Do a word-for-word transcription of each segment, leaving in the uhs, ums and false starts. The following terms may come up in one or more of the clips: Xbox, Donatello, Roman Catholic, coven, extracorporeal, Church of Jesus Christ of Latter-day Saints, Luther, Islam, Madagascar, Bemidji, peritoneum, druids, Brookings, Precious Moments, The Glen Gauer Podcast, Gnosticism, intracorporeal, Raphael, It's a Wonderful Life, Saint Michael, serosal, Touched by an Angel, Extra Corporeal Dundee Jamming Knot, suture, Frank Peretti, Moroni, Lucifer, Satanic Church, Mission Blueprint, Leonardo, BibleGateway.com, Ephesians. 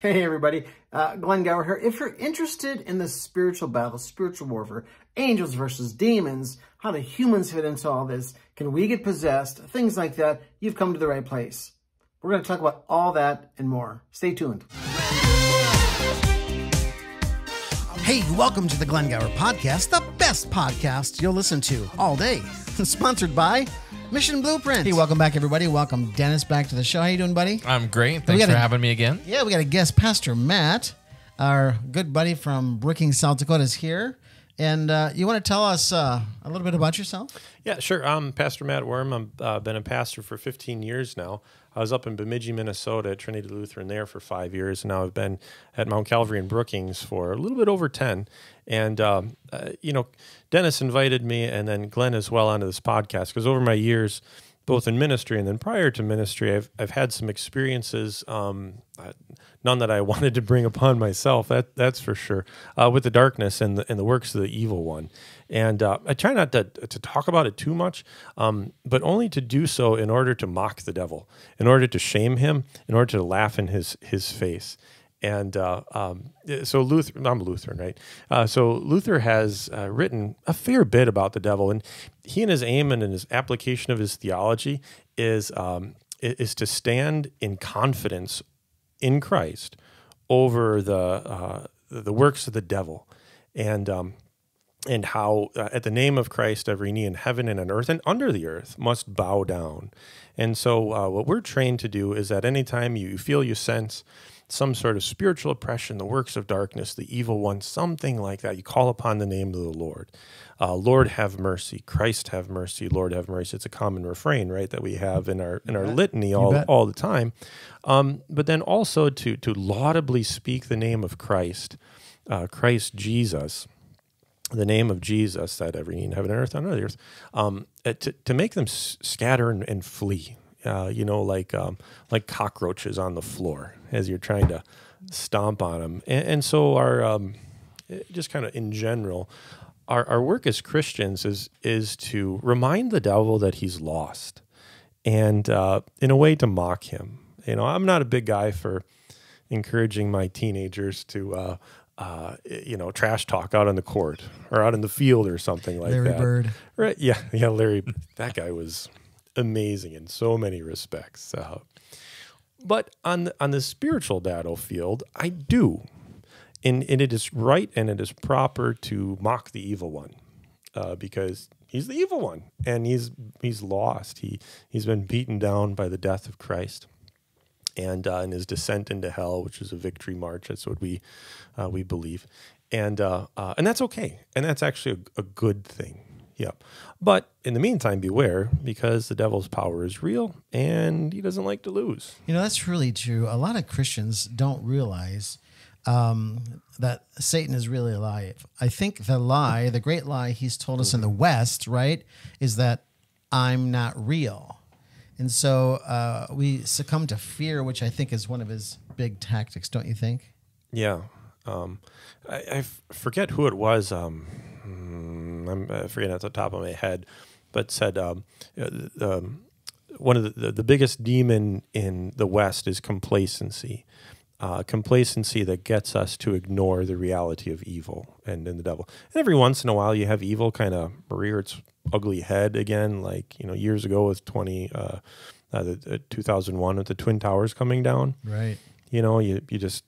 Hey everybody, uh, Glen Gauer here. If you're interested in the spiritual battle, spiritual warfare, angels versus demons, how do humans fit into all this, can we get possessed, things like that, you've come to the right place. We're going to talk about all that and more. Stay tuned. Hey, welcome to the Glen Gauer Podcast, the best podcast you'll listen to all day. Sponsored by Mission Blueprint. Hey, welcome back, everybody. Welcome, Dennis, back to the show. How you doing, buddy? I'm great. Thanks for a, having me again. Yeah, we got a guest, Pastor Matt, our good buddy from Brookings, South Dakota, is here. And uh, you want to tell us uh, a little bit about yourself? Yeah, sure. I'm Pastor Matt Worm. I've uh, been a pastor for fifteen years now. I was up in Bemidji, Minnesota, at Trinity Lutheran there for five years, and now I've been at Mount Calvary in Brookings for a little bit over ten. And, um, uh, you know, Dennis invited me and then Glenn as well onto this podcast because over my years, both in ministry and then prior to ministry, I've, I've had some experiences, um, none that I wanted to bring upon myself, that, that's for sure, uh, with the darkness and the, and the works of the evil one. And uh, I try not to, to talk about it too much, um, but only to do so in order to mock the devil, in order to shame him, in order to laugh in his, his face. And uh, um, so Luther, I'm Lutheran, right? Uh, so Luther has uh, written a fair bit about the devil, and he and his aim and his application of his theology is um, is to stand in confidence in Christ over the uh, the works of the devil, and um, and how uh, at the name of Christ every knee in heaven and on earth and under the earth must bow down. And so uh, what we're trained to do is that anytime you feel you sense some sort of spiritual oppression, the works of darkness, the evil one, something like that, you call upon the name of the Lord. Uh, Lord, have mercy. Christ, have mercy. Lord, have mercy. It's a common refrain, right, that we have in our in our litany all, all the time. Um, but then also to, to laudably speak the name of Christ, uh, Christ Jesus, the name of Jesus, that every knee in heaven and earth, on earth, um, to, to make them scatter and, and flee. Uh, you know, like um, like cockroaches on the floor as you're trying to stomp on them. And, and so our, um, just kind of in general, our, our work as Christians is, is to remind the devil that he's lost and uh, in a way to mock him. You know, I'm not a big guy for encouraging my teenagers to, uh, uh, you know, trash talk out on the court or out in the field or something like that. Larry Bird. Right, yeah, yeah, Larry, that guy was amazing in so many respects. Uh, but on the, on the spiritual battlefield, I do. And, and it is right and it is proper to mock the evil one uh, because he's the evil one and he's he's lost. He, he's been beaten down by the death of Christ and uh, in his descent into hell, which is a victory march. That's what we, uh, we believe. And, uh, uh, and that's okay. And that's actually a, a good thing. Yep. But in the meantime, beware, because the devil's power is real and he doesn't like to lose. You know, that's really true. A lot of Christians don't realize um, that Satan is really alive. I think the lie, the great lie he's told us in the West, right, is that I'm not real. And so uh, we succumb to fear, which I think is one of his big tactics, don't you think? Yeah. Um, I, I forget who it was. Um, I'm, I forget at the top of my head, but said um, um, one of the, the, the biggest demon in the West is complacency, uh, complacency that gets us to ignore the reality of evil and in the devil. And every once in a while, you have evil kind of rear its ugly head again, like you know years ago with twenty uh, uh, the, uh, two thousand one with the Twin Towers coming down. Right. You know, you you just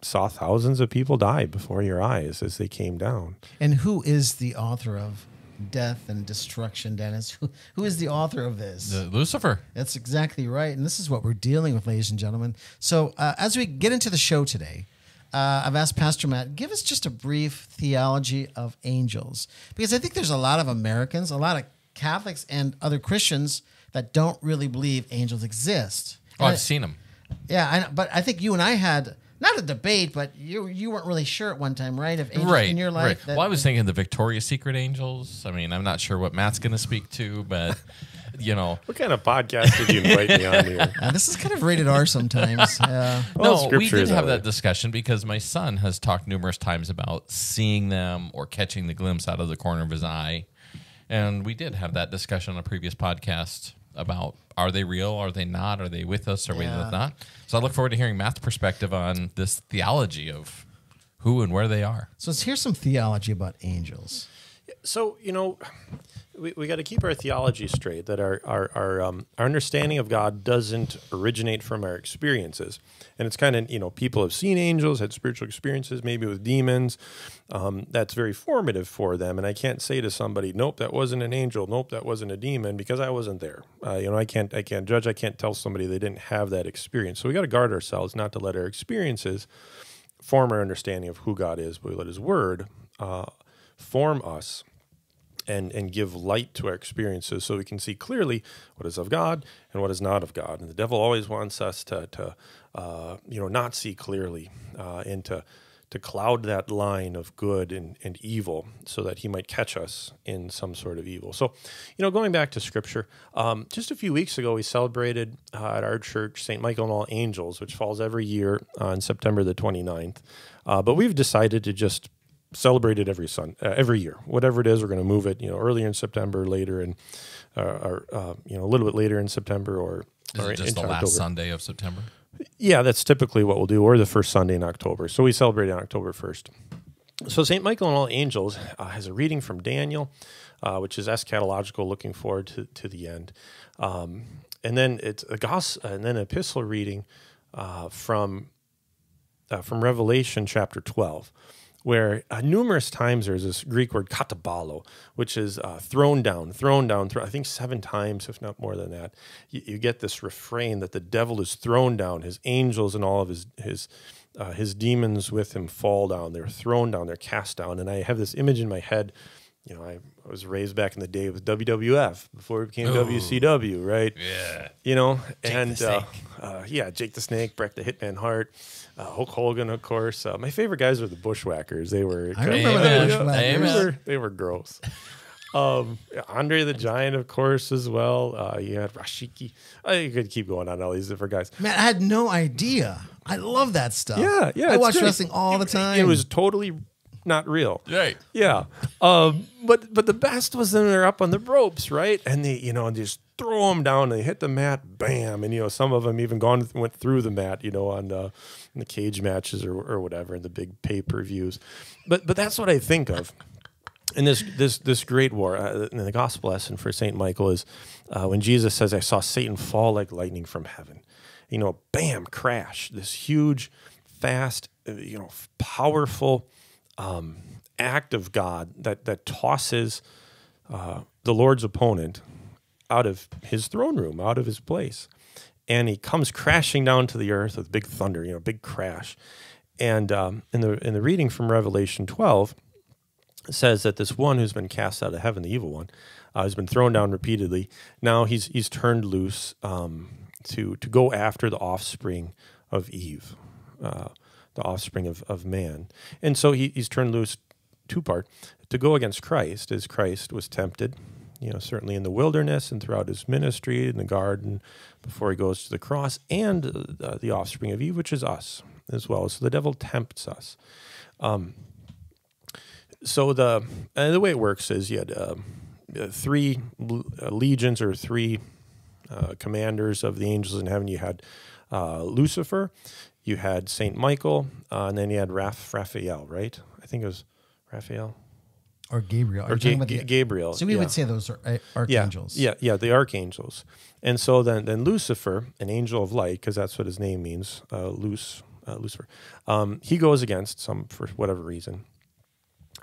saw thousands of people die before your eyes as they came down. And who is the author of death and destruction, Dennis? Who, who is the author of this? The Lucifer. That's exactly right. And this is what we're dealing with, ladies and gentlemen. So uh, as we get into the show today, uh, I've asked Pastor Matt, give us just a brief theology of angels, because I think there's a lot of Americans, a lot of Catholics and other Christians that don't really believe angels exist. Oh, and I've I, seen them. Yeah, I know, but I think you and I had not a debate, but you you weren't really sure at one time, right? Of angels right, in your life. Right. That, well, I was thinking the Victoria's Secret angels. I mean, I'm not sure what Matt's going to speak to, but you know, what kind of podcast did you invite me on here? Uh, this is kind of rated R sometimes. Uh, well, no, we did have that discussion because my son has talked numerous times about seeing them or catching the glimpse out of the corner of his eye, and we did have that discussion on a previous podcast about are they real, are they not, are they with us, are yeah. we not? So I look forward to hearing Matt's perspective on this theology of who and where they are. So let's hear some theology about angels. So, you know, we, we got to keep our theology straight, that our, our, our, um, our understanding of God doesn't originate from our experiences. And it's kind of, you know, people have seen angels, had spiritual experiences, maybe with demons. Um, that's very formative for them. And I can't say to somebody, nope, that wasn't an angel. Nope, that wasn't a demon, because I wasn't there. Uh, you know, I can't, I can't judge. I can't tell somebody they didn't have that experience. So we got to guard ourselves not to let our experiences form our understanding of who God is, but we let his word uh, form us and and give light to our experiences so we can see clearly what is of God and what is not of God. And the devil always wants us to, to uh, you know, not see clearly uh, and to, to cloud that line of good and, and evil so that he might catch us in some sort of evil. So, you know, going back to Scripture, um, just a few weeks ago we celebrated uh, at our church Saint Michael and All Angels, which falls every year on September the twenty-ninth. Uh, but we've decided to just celebrate it every sun, uh, every year, whatever it is. We're going to move it, you know, earlier in September, later, and uh, or uh, you know, a little bit later in September, or, is or it just the last October. Sunday of September. Yeah, that's typically what we'll do, or the first Sunday in October. So we celebrate on October first. So Saint Michael and All Angels uh, has a reading from Daniel, uh, which is eschatological, looking forward to to the end, um, and then it's a gospel, and then an epistle reading uh, from uh, from Revelation chapter twelve. Where uh, numerous times there's this Greek word katabalo, which is uh, thrown down, thrown down, thro I think seven times, if not more than that. You, you get this refrain that the devil is thrown down, his angels and all of his his uh, his demons with him fall down. They're thrown down, they're cast down. And I have this image in my head. You know, I was raised back in the day with W W F before it became Ooh. W C W, right? Yeah. You know, Jake and the uh, uh, yeah, Jake the Snake, Bret the Hitman Hart, uh, Hulk Hogan, of course. Uh, my favorite guys were the Bushwhackers. They were I remember the Bushwhackers. They were, they were gross. um, Andre the Giant, of course, as well. Uh, you had Rashiki. Uh, you could keep going on all these different guys. Man, I had no idea. I love that stuff. Yeah, yeah. I watch great. wrestling all the time. It, it was totally not real, right? Yeah, um, but but the best was when they're up on the ropes, right? And they, you know, and just throw them down. And they hit the mat, bam, and you know, some of them even gone went through the mat, you know, on uh, the cage matches or or whatever, and the big pay per views. But but that's what I think of. And this this this great war, uh, and the gospel lesson for Saint Michael is uh, when Jesus says, "I saw Satan fall like lightning from heaven," you know, bam, crash, this huge, fast, you know, powerful Um, act of God that that tosses uh, the Lord's opponent out of his throne room, out of his place, and he comes crashing down to the earth with big thunder, you know, big crash. And um, in the in the reading from Revelation twelve, it says that this one who's been cast out of heaven, the evil one, uh, has been thrown down repeatedly. Now he's he's turned loose um, to to go after the offspring of Eve. Uh, The offspring of, of man. And so he, he's turned loose two part to go against Christ, as Christ was tempted, you know, certainly in the wilderness and throughout his ministry in the garden before he goes to the cross, and uh, the offspring of Eve, which is us as well. So the devil tempts us. Um, so the and the way it works is you had uh, three legions or three uh, commanders of the angels in heaven. You had uh, Lucifer. You had Saint Michael, uh, and then you had Raph, Raphael, right? I think it was Raphael. Or Gabriel. Or G G Gabriel. So we yeah. would say those are uh, archangels. Yeah, yeah, yeah, the archangels. And so then, then Lucifer, an angel of light, because that's what his name means, uh, Luce, uh, Lucifer, um, he goes against some, for whatever reason,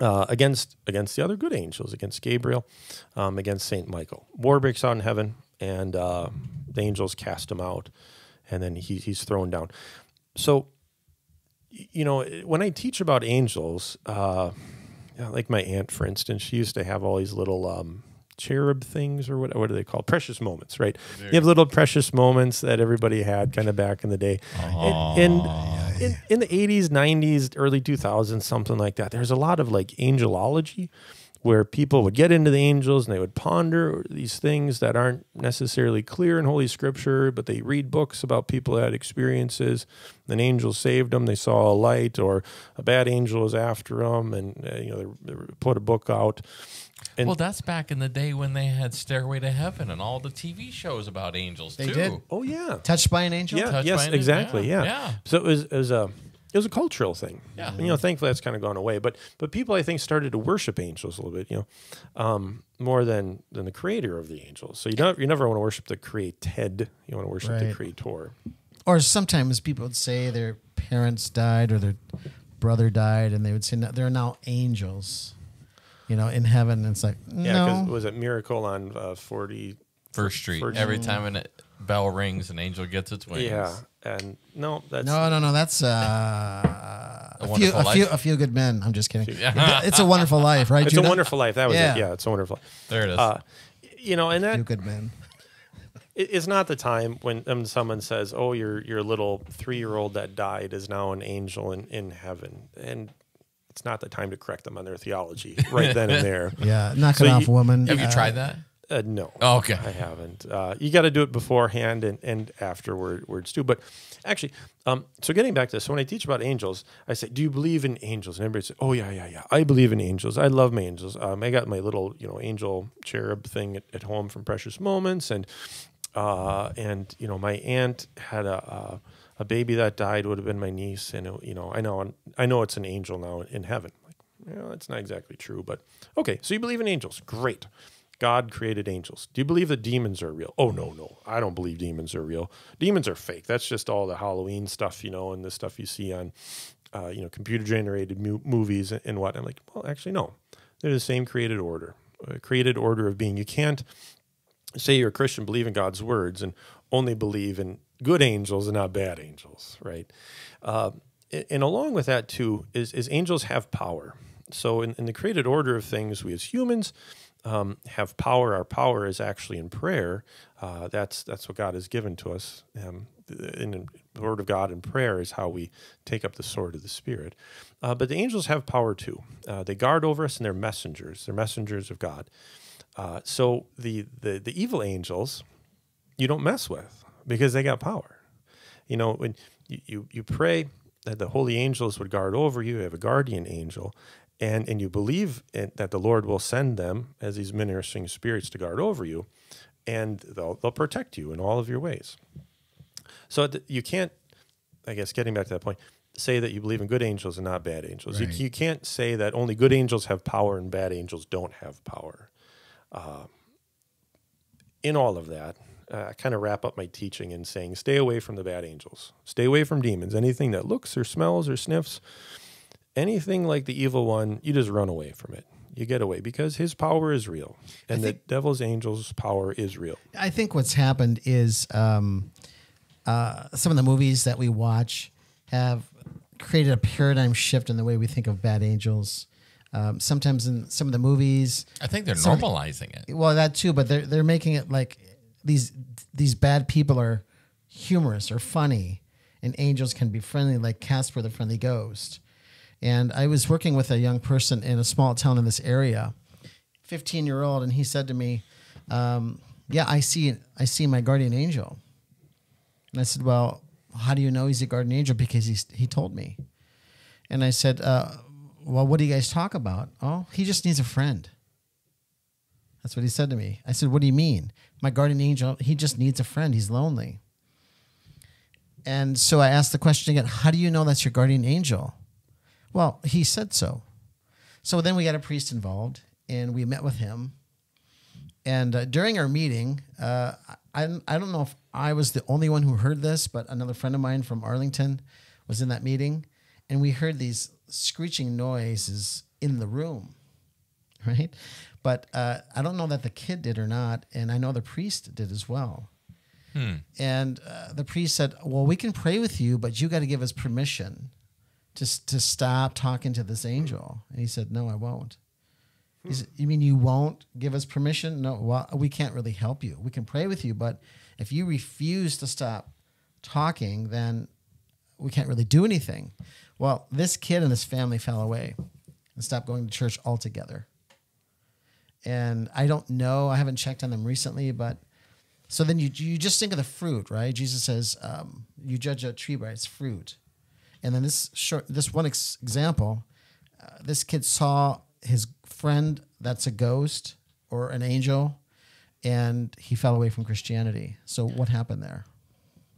uh, against, against the other good angels, against Gabriel, um, against Saint Michael. War breaks out in heaven, and uh, the angels cast him out, and then he, he's thrown down. So, you know, when I teach about angels, uh, like my aunt, for instance, she used to have all these little um, cherub things or what, what are they called? Precious moments, right? There. You have little precious moments that everybody had kind of back in the day. And, and yeah, yeah. In, in the eighties, nineties, early two thousands, something like that, there's a lot of like angelology, where people would get into the angels and they would ponder these things that aren't necessarily clear in Holy Scripture, but they read books about people that had experiences. An angel saved them. They saw a light, or a bad angel was after them, and uh, you know they, they put a book out. And well, that's back in the day when they had Stairway to Heaven and all the T V shows about angels they too. Did. Oh yeah, Touched by an Angel. Yeah, Touched yes, by an exactly. Angel. Yeah. Yeah. yeah, so it was, it was a. It was a cultural thing. Yeah. And, you know, thankfully that's kind of gone away. But but people, I think, started to worship angels a little bit, you know, um, more than than the creator of the angels. So you don't you never want to worship the created. You want to worship right. the creator. Or sometimes people would say their parents died or their brother died, and they would say no, they're now angels, you know, in heaven. And it's like, no. Yeah, because it was a miracle on uh, forty-first Street. First Every Street. Time a bell rings, an angel gets its wings. Yeah. And no, that's no, no, no. That's uh, a, a, few, a, few, a few good men. I'm just kidding. It's a Wonderful Life, right? It's Judah? A Wonderful Life. That was yeah. it. Yeah, It's a Wonderful Life. There it is. Uh, you know, and that a few good men. It's not the time when um, someone says, "Oh, your your little three year old that died is now an angel in in heaven," and it's not the time to correct them on their theology right then and there. Yeah, knocking so off you, woman. Have uh, you tried that? Uh, no, oh, okay, I haven't. Uh, you got to do it beforehand and and afterwards too. But actually, um, so getting back to this, so when I teach about angels, I say, "Do you believe in angels?" And everybody says, "Oh yeah, yeah, yeah, I believe in angels. I love my angels. Um, I got my little you know angel cherub thing at, at home from Precious Moments, and uh, and you know my aunt had a." a A baby that died would have been my niece, and it, you know, I know, I know it's an angel now in heaven. Like, you know, that's not exactly true, but okay. So you believe in angels? Great. God created angels. Do you believe that demons are real? Oh no, no, I don't believe demons are real. Demons are fake. That's just all the Halloween stuff, you know, and the stuff you see on, uh, you know, computer-generated mo movies and what. I'm like, well, actually, no. They're the same created order, uh, created order of being. You can't say you're a Christian, believe in God's words, and only believe in good angels and not bad angels, right? Uh, and along with that, too, is, is angels have power. So in, in the created order of things, we as humans um, have power. Our power is actually in prayer. Uh, that's that's what God has given to us. Um, in the Word of God and prayer is how we take up the sword of the Spirit. Uh, but the angels have power, too. Uh, they guard over us, and they're messengers. They're messengers of God. Uh, so the, the, the evil angels you don't mess with, because they got power. You know, when you, you, you pray that the holy angels would guard over you, you have a guardian angel, and, and you believe in, that the Lord will send them as these ministering spirits to guard over you, and they'll, they'll protect you in all of your ways. So you can't, I guess getting back to that point, say that you believe in good angels and not bad angels. Right. You, you can't say that only good angels have power and bad angels don't have power. Uh, in all of that, Uh, I kind of wrap up my teaching in saying, stay away from the bad angels. Stay away from demons. Anything that looks or smells or sniffs, anything like the evil one, you just run away from it. You get away because his power is real. And think, the devil's angel's power is real. I think what's happened is um, uh, some of the movies that we watch have created a paradigm shift in the way we think of bad angels. Um, sometimes in some of the movies. I think they're some, normalizing it. Well, that too, but they're, they're making it like... These these bad people are humorous or funny, and angels can be friendly, like Casper the Friendly Ghost. And I was working with a young person in a small town in this area, fifteen year old, and he said to me, um, "Yeah, I see I see my guardian angel." And I said, "Well, how do you know he's a guardian angel?" Because he he told me. And I said, uh, "Well, what do you guys talk about?" "Oh, he just needs a friend." That's what he said to me. I said, "What do you mean?" "My guardian angel, he just needs a friend. He's lonely." And so I asked the question again, "How do you know that's your guardian angel?" "Well, he said so." So then we got a priest involved, and we met with him. And uh, during our meeting, uh, I, I don't know if I was the only one who heard this, but another friend of mine from Arlington was in that meeting, and we heard these screeching noises in the room, right? But uh, I don't know that the kid did or not, and I know the priest did as well. Hmm. And uh, the priest said, "Well, we can pray with you, but you got to give us permission to to stop talking to this angel." And he said, "No, I won't." Hmm. He said, "You mean you won't give us permission?" "No, well, we can't really help you. We can pray with you, but if you refuse to stop talking, then we can't really do anything." Well, this kid and his family fell away and stopped going to church altogether. And I don't know. I haven't checked on them recently, but so then you you just think of the fruit, right? Jesus says, um, you judge a tree by its fruit. And then this short, this one ex example, uh, this kid saw his friend that's a ghost or an angel, and he fell away from Christianity. So what happened there?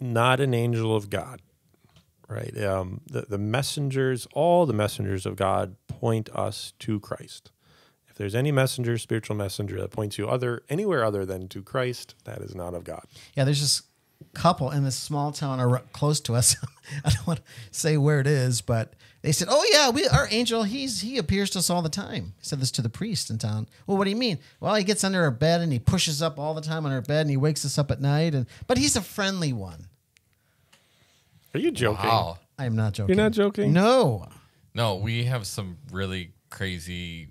Not an angel of God, right? Um, the, the messengers, all the messengers of God point us to Christ. If there's any messenger, spiritual messenger that points you other anywhere other than to Christ, that is not of God. Yeah, there's just couple in this small town are close to us. I don't want to say where it is, but they said, "Oh yeah, we our angel. He's he appears to us all the time." He said this to the priest in town. Well, what do you mean? Well, he gets under our bed and he pushes up all the time on our bed and he wakes us up at night. And but he's a friendly one. Are you joking? Wow. I am not joking. You're not joking? No. No, we have some really crazy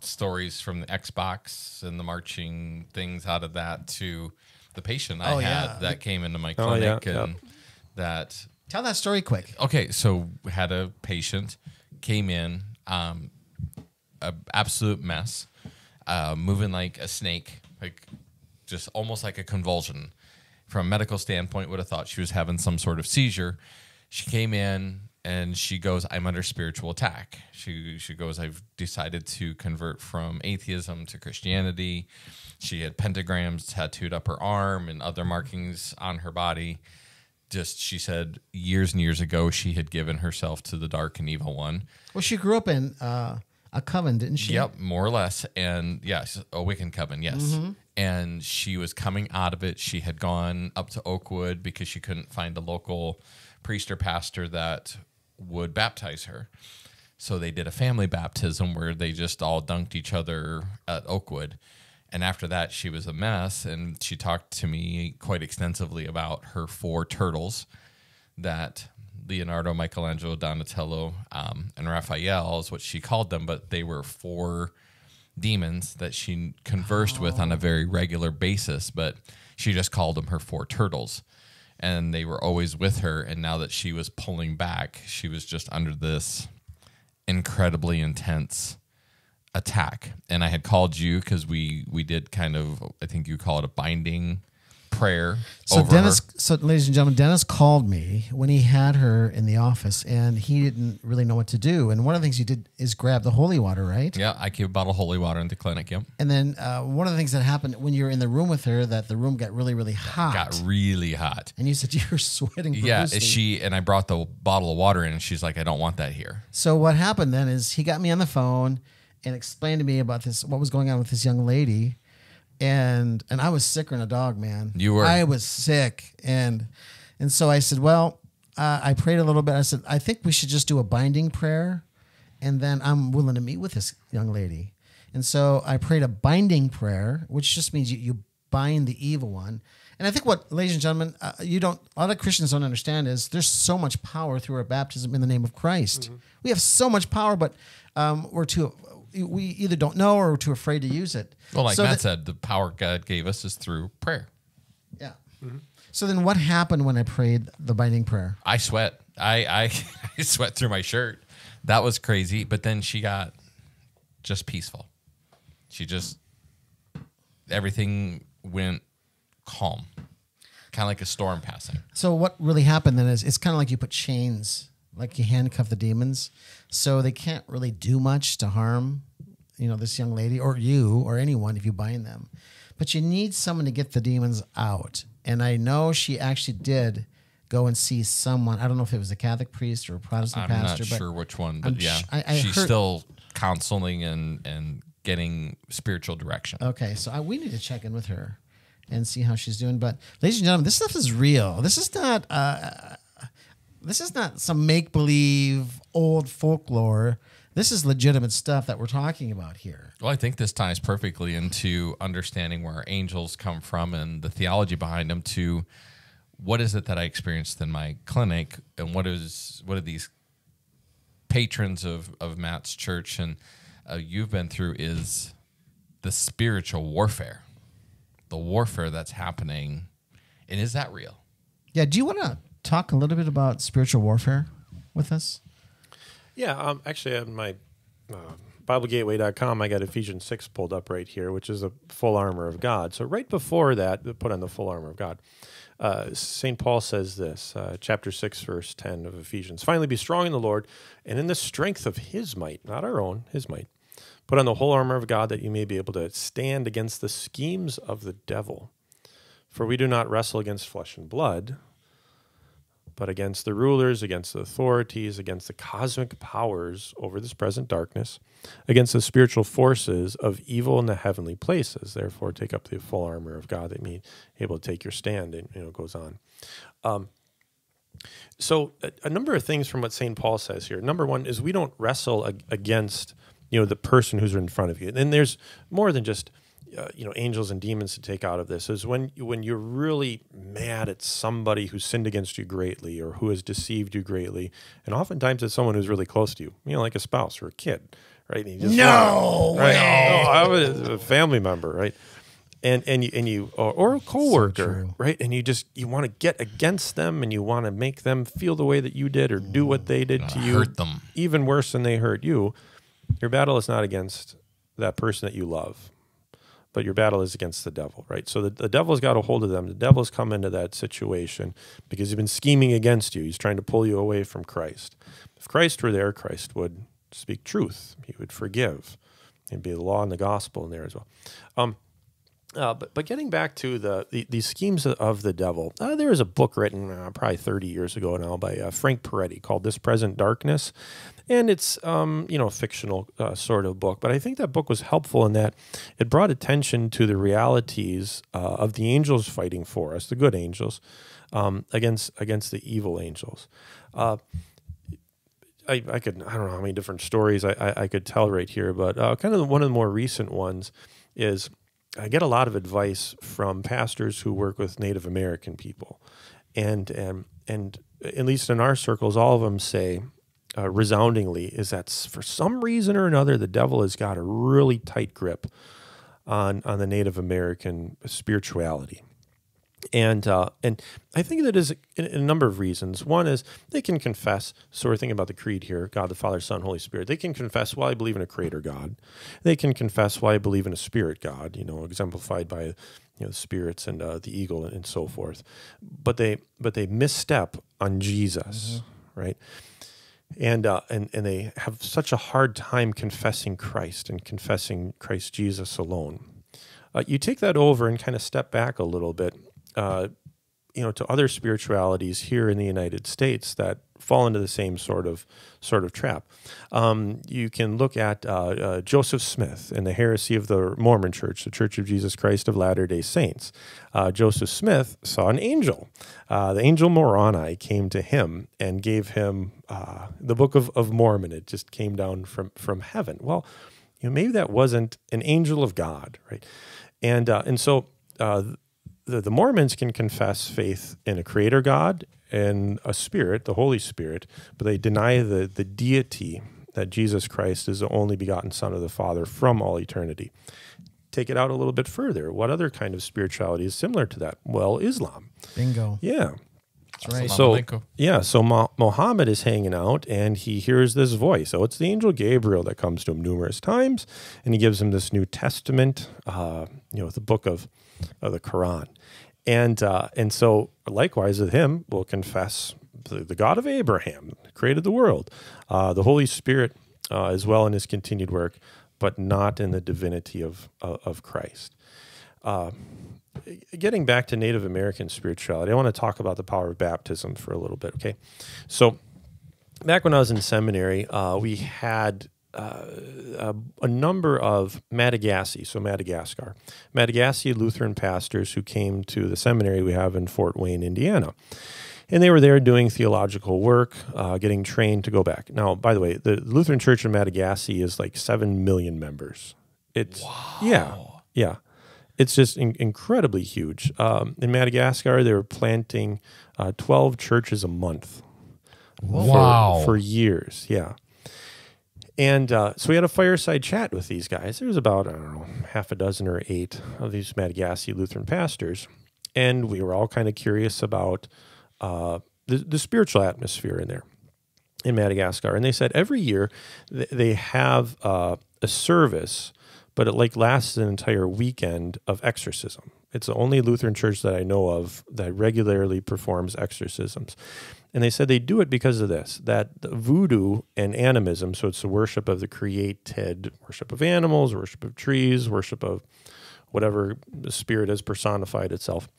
stories from the Xbox and the marching things out of that to. The patient I oh, had yeah. that came into my clinic oh, yeah, and yeah. that tell that story quick. Okay, so had a patient came in, um, a absolute mess, uh, moving like a snake, like just almost like a convulsion. From a medical standpoint, would have thought she was having some sort of seizure. She came in and she goes, "I'm under spiritual attack." She she goes, "I've decided to convert from atheism to Christianity." She had pentagrams tattooed up her arm and other markings on her body. Just, she said, years and years ago, she had given herself to the dark and evil one. Well, she grew up in uh, a coven, didn't she? Yep, more or less. And yes, a Wiccan coven, yes. Mm-hmm. And she was coming out of it. She had gone up to Oakwood because she couldn't find a local priest or pastor that would baptize her. So they did a family baptism where they just all dunked each other at Oakwood. And after that, she was a mess, and she talked to me quite extensively about her four turtles that Leonardo, Michelangelo, Donatello, um, and Raphael is what she called them, but they were four demons that she conversed oh. with on a very regular basis, but she just called them her four turtles. And they were always with her, and now that she was pulling back, she was just under this incredibly intense attack. And I had called you because we we did kind of, I think you call it a binding prayer. So over Dennis, her. so ladies and gentlemen, Dennis called me when he had her in the office, and he didn't really know what to do. And one of the things he did is grab the holy water, right? Yeah, I keep a bottle of holy water in the clinic. Yep. And then uh, one of the things that happened when you were in the room with her, that the room got really, really hot. It got really hot. And you said you were sweating. Yeah, she and I brought the bottle of water in, and she's like, "I don't want that here." So what happened then is he got me on the phone and explained to me about this, what was going on with this young lady, and and I was sicker than a dog, man. You were. I was sick, and and so I said, well, uh, I prayed a little bit. I said, I think we should just do a binding prayer, and then I'm willing to meet with this young lady. And so I prayed a binding prayer, which just means you, you bind the evil one. And I think what, ladies and gentlemen, uh, you don't, a lot of Christians don't understand is there's so much power through our baptism in the name of Christ. Mm-hmm. We have so much power, but um, we're too. We either don't know or we're too afraid to use it. Well, like so Matt said, the power God gave us is through prayer. Yeah. Mm-hmm. So then what happened when I prayed the binding prayer? I sweat. I, I, I sweat through my shirt. That was crazy. But then she got just peaceful. She just, everything went calm, kind of like a storm passing. So what really happened then is it's kind of like you put chains, like you handcuff the demons, so they can't really do much to harm, you know, this young lady or you or anyone if you bind them. But you need someone to get the demons out. And I know she actually did go and see someone. I don't know if it was a Catholic priest or a Protestant I'm pastor. I'm not sure which one, but I'm yeah, I, I she's heard, still counseling and, and getting spiritual direction. Okay, so I, we need to check in with her and see how she's doing. But ladies and gentlemen, this stuff is real. This is not... Uh, This is not some make-believe old folklore. This is legitimate stuff that we're talking about here. Well, I think this ties perfectly into understanding where angels come from and the theology behind them to what is it that I experienced in my clinic and what is what are these patrons of, of Matt's church and uh, you've been through is the spiritual warfare, the warfare that's happening. And is that real? Yeah, do you want to talk a little bit about spiritual warfare with us? Yeah, um, actually, on my uh, Bible Gateway dot com, I got Ephesians six pulled up right here, which is the full armor of God. So right before that, put on the full armor of God. Uh, Saint Paul says this, uh, chapter six, verse ten of Ephesians. Finally, be strong in the Lord and in the strength of his might, not our own, his might. Put on the whole armor of God that you may be able to stand against the schemes of the devil. For we do not wrestle against flesh and blood, but against the rulers, against the authorities, against the cosmic powers over this present darkness, against the spiritual forces of evil in the heavenly places. Therefore, take up the full armor of God that may be able to take your stand. And, you know, it goes on. Um, so a, a number of things from what Saint Paul says here. Number one is we don't wrestle ag against, you know, the person who's in front of you. And there's more than just, Uh, you know, angels and demons to take out of this is when when you're really mad at somebody who sinned against you greatly or who has deceived you greatly, and oftentimes it's someone who's really close to you, you know, like a spouse or a kid, right? And you just, no, right? No, I was a family member, right? And and you and you or, or a coworker, so right? And you just you want to get against them and you want to make them feel the way that you did or do what they did to you, hurt them even worse than they hurt you. Your battle is not against that person that you love, but your battle is against the devil, right? So the, the devil's got a hold of them. The devil's come into that situation because he's been scheming against you. He's trying to pull you away from Christ. If Christ were there, Christ would speak truth. He would forgive. It'd be the law and the gospel in there as well. Um, uh, but, but getting back to the, the, the schemes of the devil, uh, there was a book written uh, probably thirty years ago now by uh, Frank Peretti called This Present Darkness. And it's, um, you know, a fictional uh, sort of book. But I think that book was helpful in that it brought attention to the realities uh, of the angels fighting for us, the good angels, um, against against the evil angels. Uh, I, I could, I don't know how many different stories I, I, I could tell right here, but uh, kind of one of the more recent ones is I get a lot of advice from pastors who work with Native American people. And, and, and at least in our circles, all of them say, Uh, resoundingly, is that for some reason or another, the devil has got a really tight grip on on the Native American spirituality, and uh, and I think that is a, a number of reasons. One is they can confess. So we're thinking about the creed here: God the Father, Son, Holy Spirit. They can confess, well, I believe in a Creator God. They can confess, well, I believe in a Spirit God. You know, exemplified by, you know, the spirits and uh, the eagle and so forth. But they but they misstep on Jesus, mm-hmm. right? And, uh, and and they have such a hard time confessing Christ and confessing Christ Jesus alone. Uh, you take that over and kind of step back a little bit, uh, you know, to other spiritualities here in the United States that fall into the same sort of sort of trap. Um, you can look at uh, uh, Joseph Smith and the heresy of the Mormon Church, the Church of Jesus Christ of Latter-day Saints. Uh, Joseph Smith saw an angel. Uh, the angel Moroni came to him and gave him uh, the Book of, of Mormon. It just came down from, from heaven. Well, you know, maybe that wasn't an angel of God, right? And, uh, and so uh, the, the Mormons can confess faith in a Creator God and a spirit, the Holy Spirit, but they deny the, the deity that Jesus Christ is the only begotten Son of the Father from all eternity. Take it out a little bit further. What other kind of spirituality is similar to that? Well, Islam. Bingo. Yeah. That's right. So, yeah, so Muhammad is hanging out, and he hears this voice. So it's the angel Gabriel that comes to him numerous times, and he gives him this New Testament, uh, you know, the book of, of the Quran. And uh, and so likewise with him, we'll confess the, the God of Abraham created the world, uh, the Holy Spirit uh, as well in his continued work, but not in the divinity of uh, of Christ. Uh, getting back to Native American spirituality, I want to talk about the power of baptism for a little bit. Okay, so back when I was in seminary, uh, we had Uh, a, a number of Madagasy, so Madagascar, Madagasy Lutheran pastors who came to the seminary we have in Fort Wayne, Indiana. And they were there doing theological work, uh, getting trained to go back. Now, by the way, the Lutheran Church in Madagasy is like seven million members. It's, wow. Yeah, yeah. It's just in, incredibly huge. Um, in Madagascar, they were planting uh, twelve churches a month. Wow. For, for years, yeah. And uh, so we had a fireside chat with these guys. There was about, I don't know, half a dozen or eight of these Madagasy Lutheran pastors. And we were all kind of curious about uh, the, the spiritual atmosphere in there. in Madagascar. And they said every year th they have uh, a service, but it like lasts an entire weekend of exorcism. It's the only Lutheran church that I know of that regularly performs exorcisms. And they said they do it because of this, that voodoo and animism, so it's the worship of the created, worship of animals, worship of trees, worship of whatever the spirit has personified itself.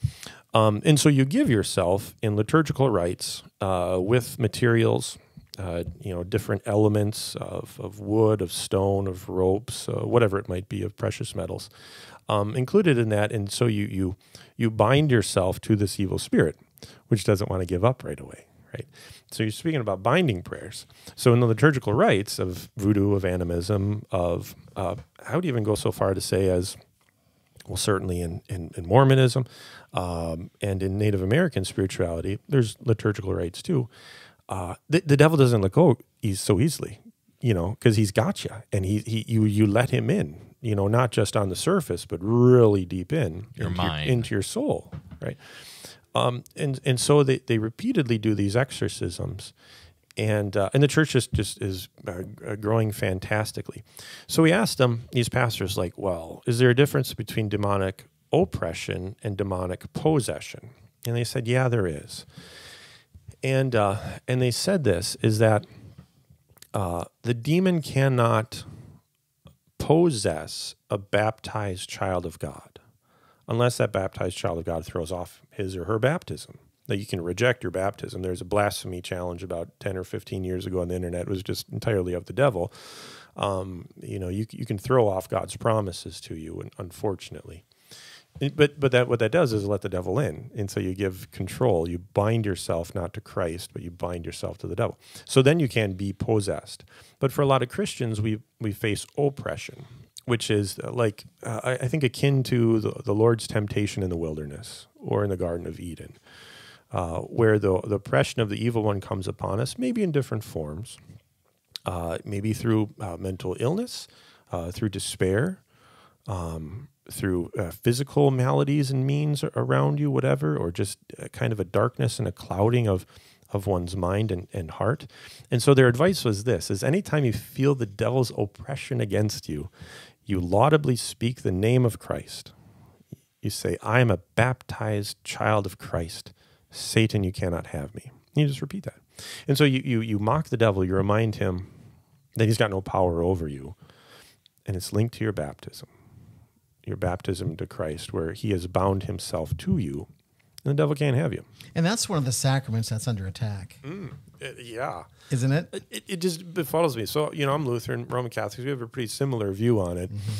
Um, and so you give yourself in liturgical rites uh, with materials, uh, you know, different elements of, of wood, of stone, of ropes, uh, whatever it might be, of precious metals, um, included in that. And so you, you, you bind yourself to this evil spirit, which doesn't want to give up right away. Right. So you're speaking about binding prayers. So in the liturgical rites of voodoo, of animism, of uh, I would even go so far to say as, well, certainly in, in, in Mormonism um, and in Native American spirituality, there's liturgical rites too. Uh, the, the devil doesn't let go so easily, you know, because he's got you, and he, he you you let him in, you know, not just on the surface, but really deep in your into mind, your, into your soul, right? Um, and, and so they, they repeatedly do these exorcisms, and, uh, and the church just, just is uh, growing fantastically. So we asked them, these pastors, like, well, is there a difference between demonic oppression and demonic possession? And they said, yeah, there is. And, uh, and they said this, is that uh, the demon cannot possess a baptized child of God, unless that baptized child of God throws off his or her baptism. Now, you can reject your baptism. There's a blasphemy challenge about ten or fifteen years ago on the internet. It was just entirely of the devil. Um, you know, you, you can throw off God's promises to you, and unfortunately. It, but but that what that does is let the devil in, and so you give control. You bind yourself not to Christ, but you bind yourself to the devil. So then you can be possessed. But for a lot of Christians, we, we face oppression, which is like, uh, I think, akin to the, the Lord's temptation in the wilderness or in the Garden of Eden, uh, where the, the oppression of the evil one comes upon us, maybe in different forms, uh, maybe through uh, mental illness, uh, through despair, um, through uh, physical maladies and means around you, whatever, or just kind of a darkness and a clouding of, of one's mind and, and heart. And so their advice was this, is anytime you feel the devil's oppression against you, you laudably speak the name of Christ. You say, I am a baptized child of Christ. Satan, you cannot have me. You just repeat that. And so you, you, you mock the devil. You remind him that he's got no power over you. And it's linked to your baptism, your baptism to Christ, where he has bound himself to you. And the devil can't have you. And that's one of the sacraments that's under attack. Mm, it, yeah. Isn't it? It, it just befuddles me. So, you know, I'm Lutheran, Roman Catholic. We have a pretty similar view on it. Mm-hmm.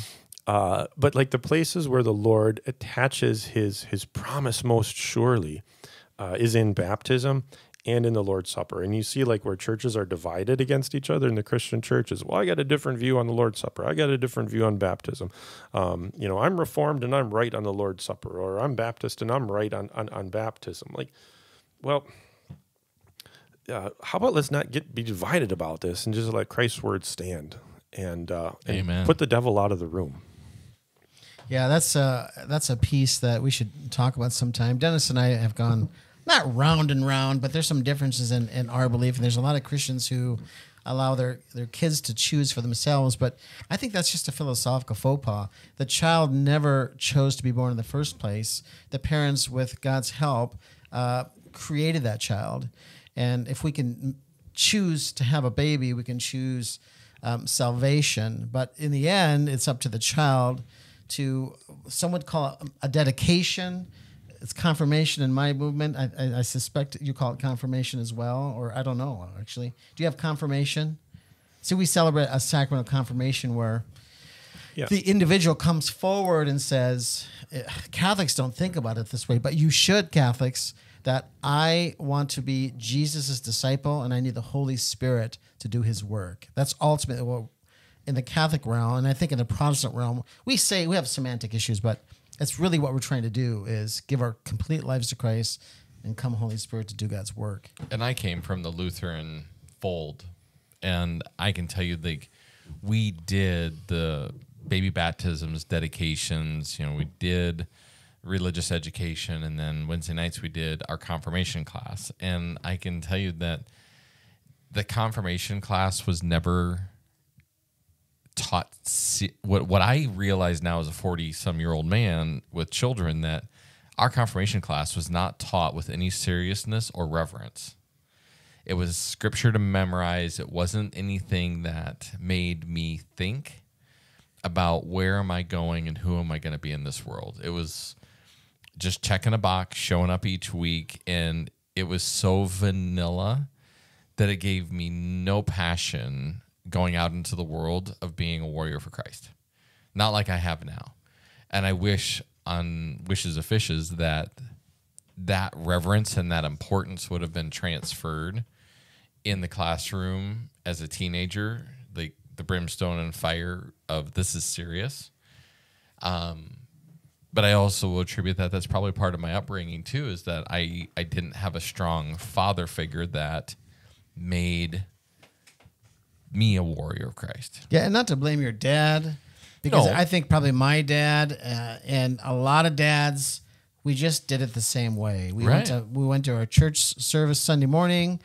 uh, but like the places where the Lord attaches his, his promise most surely uh, is in baptism and in the Lord's Supper. And you see like where churches are divided against each other in the Christian churches. Well, I got a different view on the Lord's Supper. I got a different view on baptism. Um, you know, I'm Reformed and I'm right on the Lord's Supper, or I'm Baptist and I'm right on, on, on baptism. Like, well, uh, how about let's not get be divided about this and just let Christ's word stand and, uh, and Amen. Put the devil out of the room. Yeah, that's, uh, that's a piece that we should talk about sometime. Dennis and I have gone... not round and round, but there's some differences in, in our belief, and there's a lot of Christians who allow their, their kids to choose for themselves, but I think that's just a philosophical faux pas. The child never chose to be born in the first place. The parents, with God's help, uh, created that child, and if we can choose to have a baby, we can choose um, salvation, but in the end, it's up to the child to, some would call it a dedication. It's confirmation in my movement. I, I, I suspect you call it confirmation as well, or I don't know, actually. Do you have confirmation? See, we celebrate a sacrament of confirmation where yeah. the individual comes forward and says, Catholics don't think about it this way, but you should, Catholics, that I want to be Jesus' disciple and I need the Holy Spirit to do his work. That's ultimately what, in the Catholic realm, and I think in the Protestant realm, we say we have semantic issues, but... that's really what we're trying to do is give our complete lives to Christ and come Holy Spirit to do God's work. And I came from the Lutheran fold, and I can tell you, like, we did the baby baptisms, dedications, you know, we did religious education, and then Wednesday nights we did our confirmation class. And I can tell you that the confirmation class was never taught. What what I realize now as a forty-some-year-old man with children, that our confirmation class was not taught with any seriousness or reverence. It was scripture to memorize. It wasn't anything that made me think about where am I going and who am I going to be in this world. It was just checking a box, showing up each week, and it was so vanilla that it gave me no passion going out into the world of being a warrior for Christ. Not like I have now. And I wish on Wishes of Fishes that that reverence and that importance would have been transferred in the classroom as a teenager, like the, the brimstone and fire of this is serious. Um, but I also will attribute that that's probably part of my upbringing too, is that I, I didn't have a strong father figure that made me a warrior of Christ. Yeah, and not to blame your dad, because no. I think probably my dad uh, and a lot of dads, we just did it the same way. We right. went to we went to our church service Sunday morning,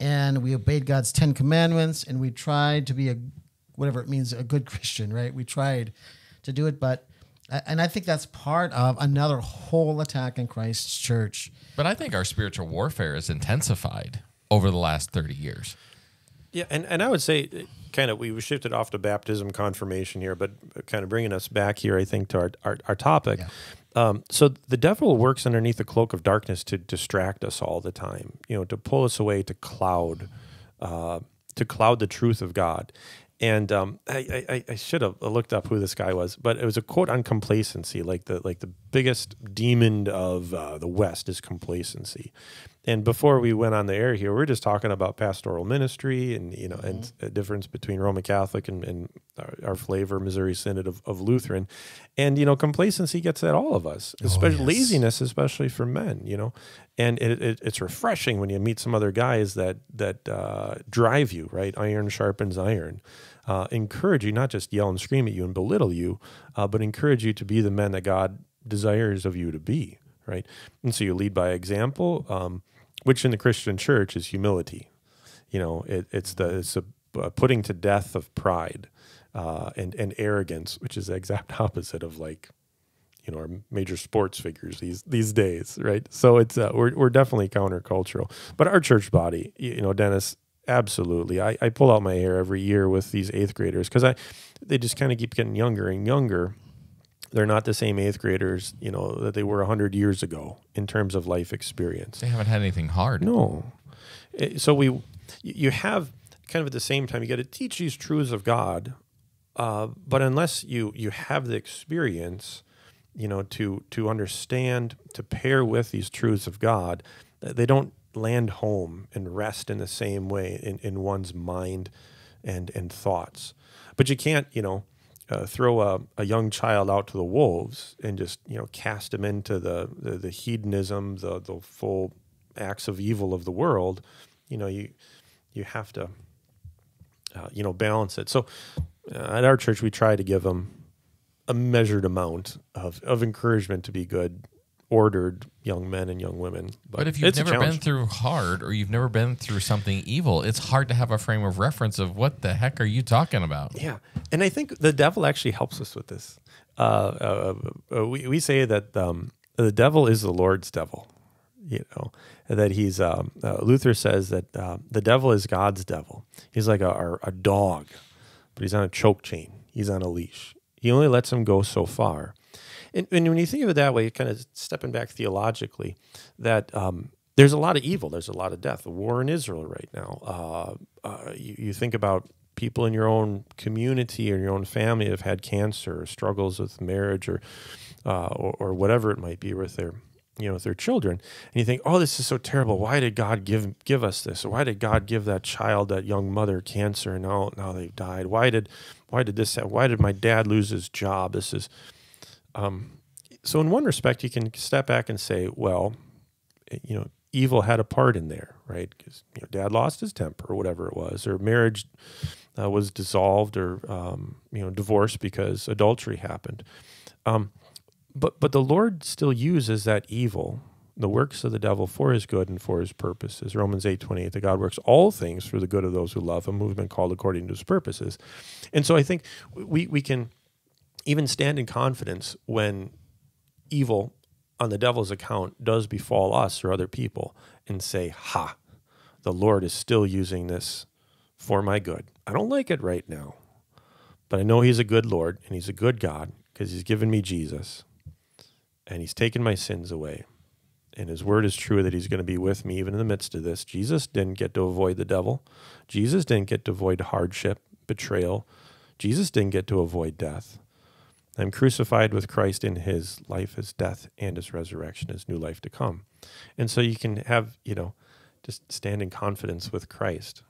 and we obeyed God's Ten Commandments, and we tried to be a whatever it means, a good Christian, right? We tried to do it, but and I think that's part of another whole attack in Christ's church. But I think our spiritual warfare is intensified over the last thirty years. Yeah, and, and I would say kind of we shifted off to baptism confirmation here, but kind of bringing us back here, I think, to our, our, our topic. Yeah. Um, so the devil works underneath the cloak of darkness to distract us all the time, you know, to pull us away, to cloud, uh, to cloud the truth of God. And um, I, I, I should have looked up who this guy was, but it was a quote on complacency, like the like the biggest demon of uh, the West is complacency. And before we went on the air here, we were just talking about pastoral ministry and you know mm-hmm. and a difference between Roman Catholic and, and our, our flavor Missouri Synod of, of Lutheran, and you know complacency gets at all of us, especially oh, yes. laziness, especially for men, you know. And it, it, it's refreshing when you meet some other guys that that uh, drive you, right? Iron sharpens iron. Uh, encourage you, not just yell and scream at you and belittle you, uh, but encourage you to be the men that God desires of you to be, right? And so you lead by example, um, which in the Christian church is humility. You know, it, it's the it's a, a putting to death of pride uh, and, and arrogance, which is the exact opposite of like, you know, our major sports figures these these days, right? So it's uh, we're we're definitely countercultural, but our church body, you know, Dennis, absolutely. I, I pull out my hair every year with these eighth graders because I they just kind of keep getting younger and younger. They're not the same eighth graders, you know, that they were a hundred years ago in terms of life experience. They haven't had anything hard. No, so we you have kind of at the same time you got to teach these truths of God, uh, but unless you you have the experience. You know, to to understand, to pair with these truths of God, they don't land home and rest in the same way in, in one's mind and and thoughts. But you can't, you know, uh, throw a, a young child out to the wolves and just, you know, cast him into the the, the hedonism, the the full acts of evil of the world. You know, you you have to, uh, you know, balance it. So uh, at our church, we try to give them a measured amount of, of encouragement to be good, ordered young men and young women. But, but if you've never been through hard or you've never been through something evil, it's hard to have a frame of reference of what the heck are you talking about? Yeah. And I think the devil actually helps us with this. Uh, uh, uh, we, we say that um, the devil is the Lord's devil, you know, that he's, um, uh, Luther says that uh, the devil is God's devil. He's like a, a dog, but he's on a choke chain. He's on a leash. He only lets them go so far. And, and when you think of it that way, kind of stepping back theologically, that um, there's a lot of evil. There's a lot of death. The war in Israel right now. Uh, uh, you, you think about people in your own community or your own family that have had cancer or struggles with marriage or, uh, or, or whatever it might be with their, you know, with their children. And you think, oh, this is so terrible. Why did God give give us this? Or why did God give that child, that young mother, cancer? And now, now they've died. Why did... Why did this happen? Why did my dad lose his job? This is, um, so in one respect, you can step back and say, well, you know, evil had a part in there, right? Because you know, dad lost his temper or whatever it was, or marriage uh, was dissolved, or um, you know, divorced because adultery happened. Um, but but the Lord still uses that evil the works of the devil for his good and for his purposes. Romans eight twenty-eight, that God works all things for the good of those who love him, who have been called according to his purposes. And so I think we, we can even stand in confidence when evil on the devil's account does befall us or other people and say, ha, the Lord is still using this for my good. I don't like it right now, but I know he's a good Lord and he's a good God because he's given me Jesus and he's taken my sins away. And his word is true that he's going to be with me even in the midst of this. Jesus didn't get to avoid the devil. Jesus didn't get to avoid hardship, betrayal. Jesus didn't get to avoid death. I'm crucified with Christ in his life, his death, and his resurrection, his new life to come. And so you can have, you know, just stand in confidence with Christ,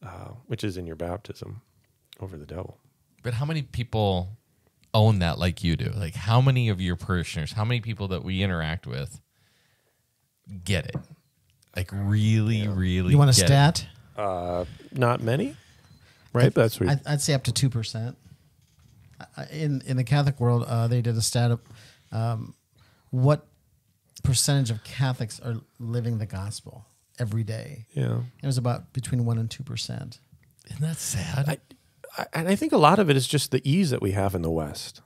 uh, which is in your baptism, over the devil. But how many people own that like you do? Like how many of your parishioners, how many people that we interact with get it? Like really, yeah. really You want a stat? Uh, not many, right? I'd, That's what I'd, I'd say up to two percent. In, in the Catholic world, uh, they did a stat of um, what percentage of Catholics are living the gospel every day. Yeah. It was about between one and two percent. Isn't that sad? I, I, and I think a lot of it is just the ease that we have in the West.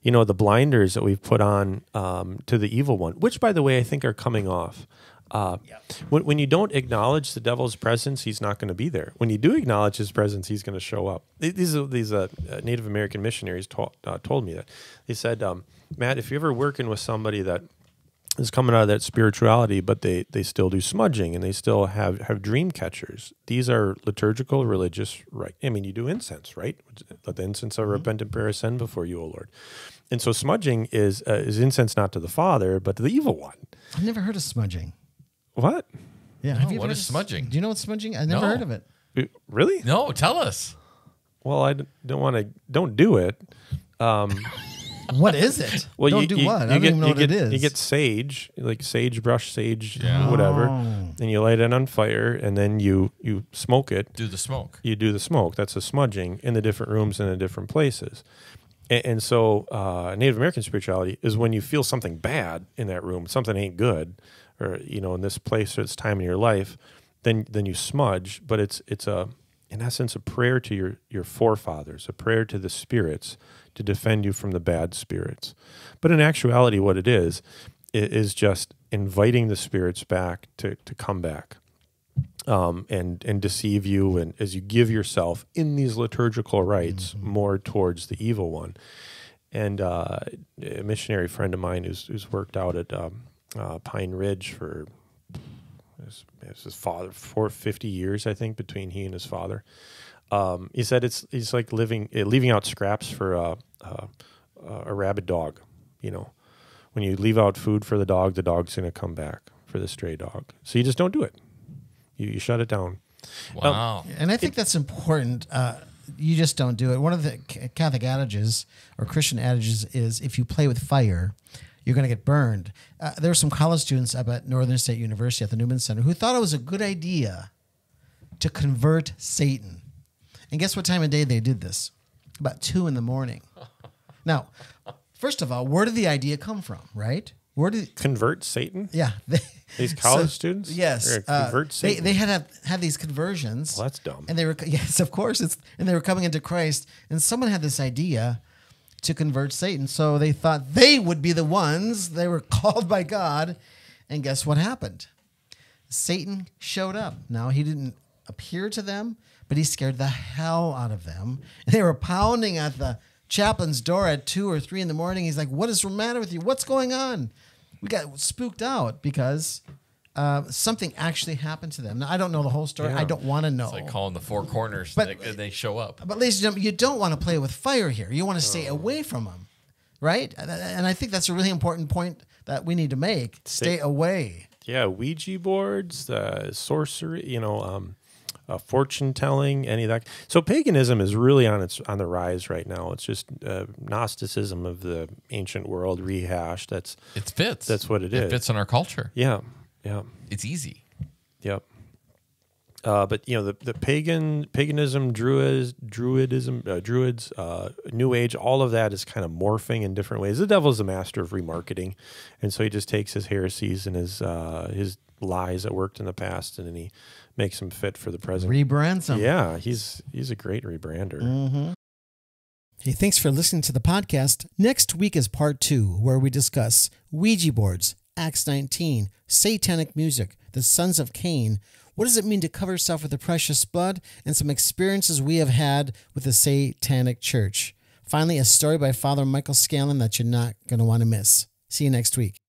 You know, the blinders that we've put on um, to the evil one, which, by the way, I think are coming off. Uh, yep. when, when you don't acknowledge the devil's presence, he's not going to be there. When you do acknowledge his presence, he's going to show up. These, these uh, Native American missionaries taught, uh, told me that. They said, um, Matt, if you're ever working with somebody that is coming out of that spirituality, but they, they still do smudging and they still have, have dream catchers, these are liturgical, religious, right? I mean, you do incense, right? Let the incense of mm-hmm. repentant prayer ascend before you, O Lord. And so smudging is, uh, is incense not to the Father, but to the evil one. I've never heard of smudging. What? Yeah. No, have you what is smudging? Do you know what smudging? I never no. heard of it. it. Really? No. Tell us. Well, I don't want to. Don't do it. Um, what is it? Well, don't you, do you, what? You I don't get, even know what get, it is. You get sage, like sagebrush, sage, yeah. whatever, oh. and you light it on fire, and then you you smoke it. Do the smoke. You do the smoke. That's a smudging in the different rooms and in the different places. And, and so, uh, Native American spirituality is when you feel something bad in that room, something ain't good. Or, you know, in this place or this time in your life, then then you smudge, but it's it's a in essence a prayer to your your forefathers, a prayer to the spirits to defend you from the bad spirits. But in actuality, what it is it is just inviting the spirits back to to come back um, and and deceive you, and as you give yourself in these liturgical rites mm-hmm. more towards the evil one. And uh, a missionary friend of mine who's who's worked out at um, Uh, Pine Ridge for his, his father for fifty years, I think, between he and his father. Um, he said it's he's like living uh, leaving out scraps for a, a, a rabid dog. You know, when you leave out food for the dog, the dog's going to come back for the stray dog. So you just don't do it. You, you shut it down. Wow. Now, and I think it, that's important. Uh, you just don't do it. One of the Catholic adages or Christian adages is if you play with fire, you're going to get burned. Uh, there were some college students up at Northern State University at the Newman Center who thought it was a good idea to convert Satan. And guess what time of day they did this? About two in the morning. Now, first of all, where did the idea come from, right? Where did convert Satan? Yeah. They, these college so, students? Yes. Convert uh, Satan? They, they had a, had these conversions. Well, that's dumb. And they were, yes, of course. It's, and they were coming into Christ, and someone had this idea to convert Satan. So they thought they would be the ones. They were called by God. And guess what happened? Satan showed up. Now, he didn't appear to them, but he scared the hell out of them. And they were pounding at the chaplain's door at two or three in the morning. He's like, what is the matter with you? What's going on? We got spooked out because uh, something actually happened to them. Now, I don't know the whole story. Yeah. I don't want to know. It's like calling the four corners, but they, they show up. But ladies and gentlemen, you don't want to play with fire here. You want to stay oh. away from them, right? And I think that's a really important point that we need to make. Stay, stay away. Yeah, Ouija boards, uh, sorcery, you know, um, uh, fortune-telling, any of that. So paganism is really on its on the rise right now. It's just uh, Gnosticism of the ancient world rehashed. That's It fits. That's what it, it is. It fits in our culture. Yeah. Yeah, it's easy. Yep. Uh, but you know, the the pagan paganism, druids, druidism, uh, druids, uh, New Age, all of that is kind of morphing in different ways. The devil's the master of remarketing, and so he just takes his heresies and his uh, his lies that worked in the past, and then he makes them fit for the present. Rebrands them. Yeah, he's he's a great rebrander. Mm-hmm. Hey, thanks for listening to the podcast. Next week is part two, where we discuss Ouija boards, Acts nineteen, satanic music, the sons of Cain. What does it mean to cover yourself with the precious blood, and some experiences we have had with the satanic church? Finally, a story by Father Michael Scanlon that you're not going to want to miss. See you next week.